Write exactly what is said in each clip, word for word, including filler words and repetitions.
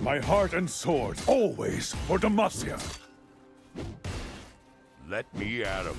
My heart and sword, always for Demacia. Let me at him.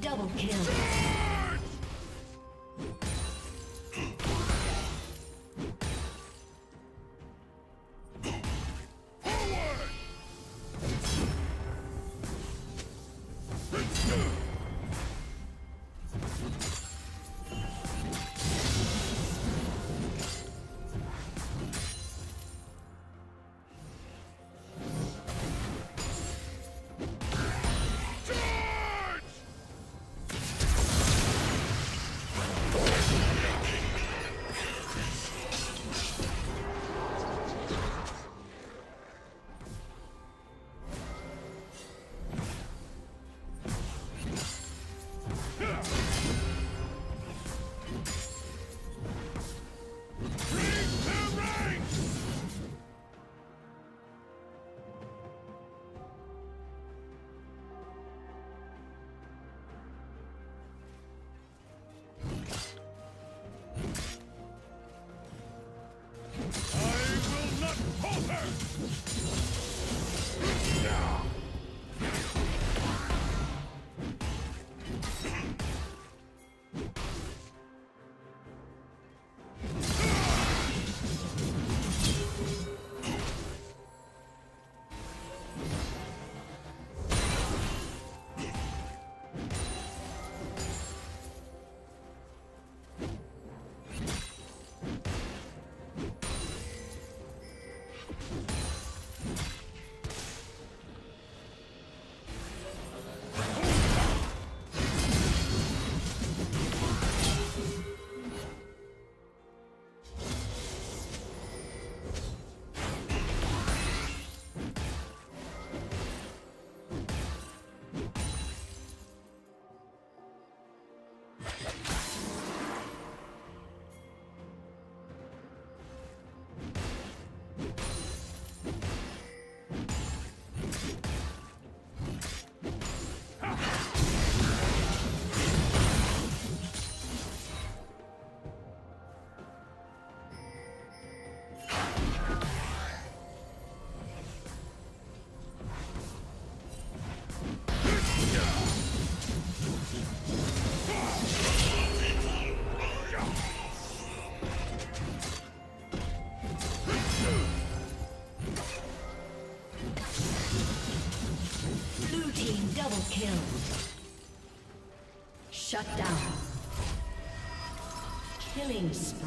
Double kill. Shut down. Killing spree.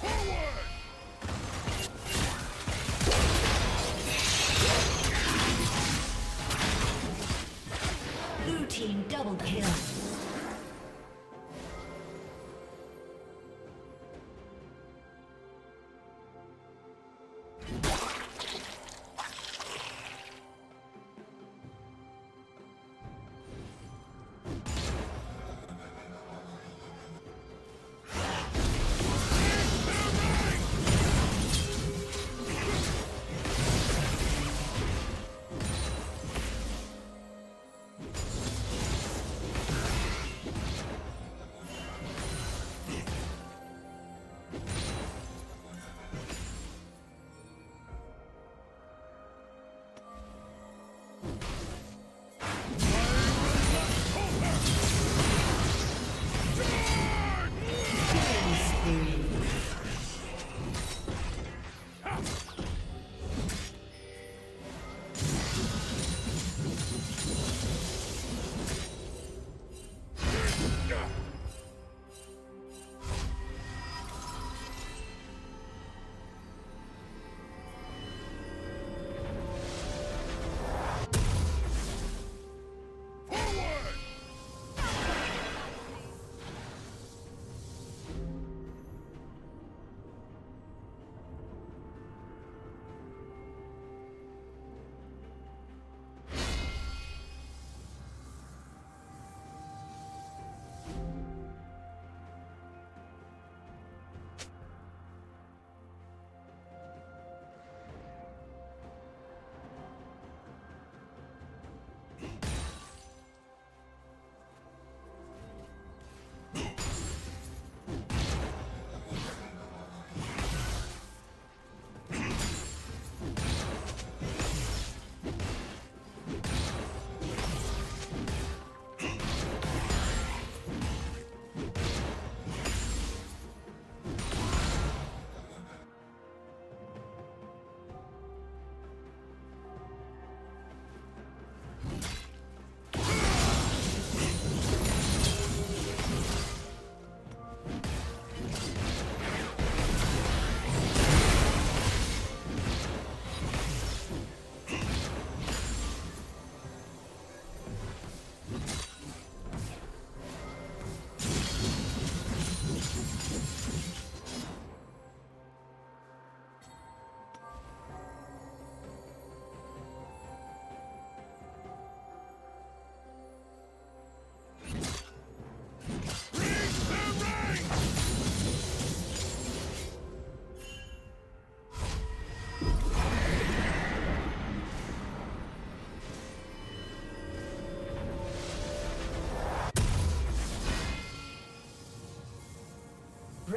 Forward!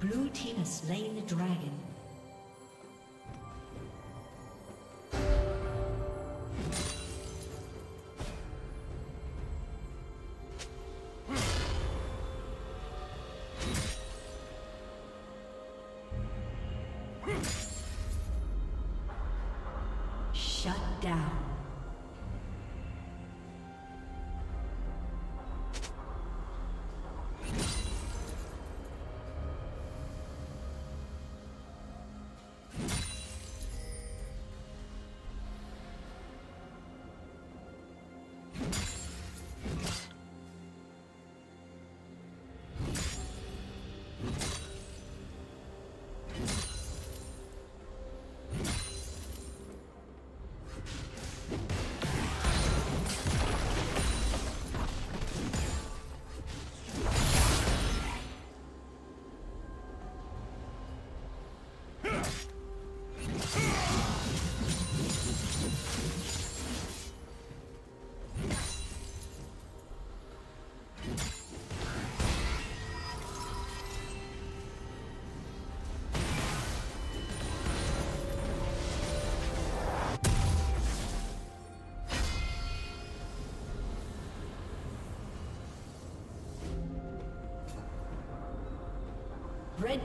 Blue team has slain the dragon. Shut down. Red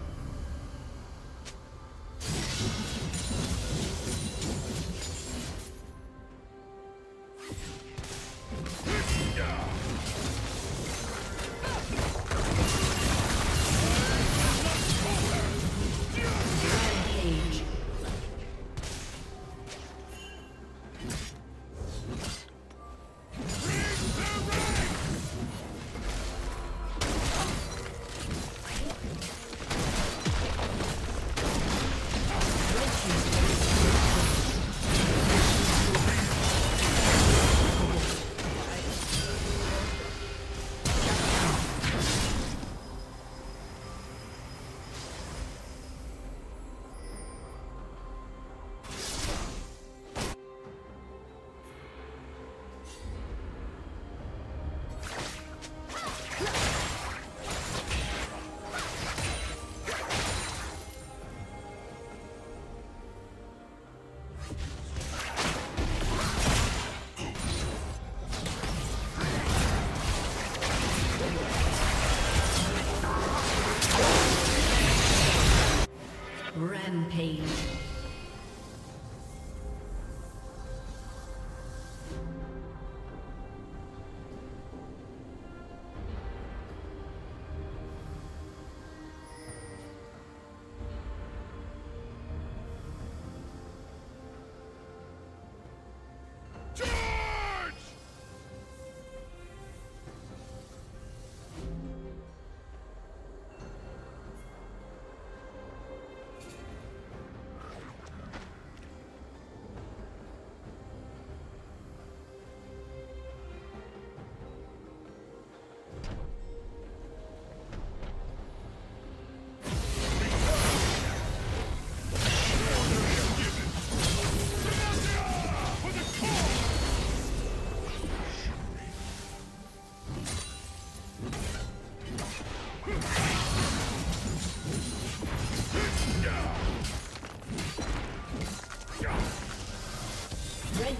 Rampage.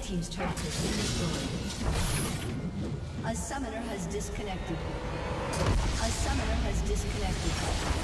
Team's turret has been destroyed. A summoner has disconnected. A summoner has disconnected.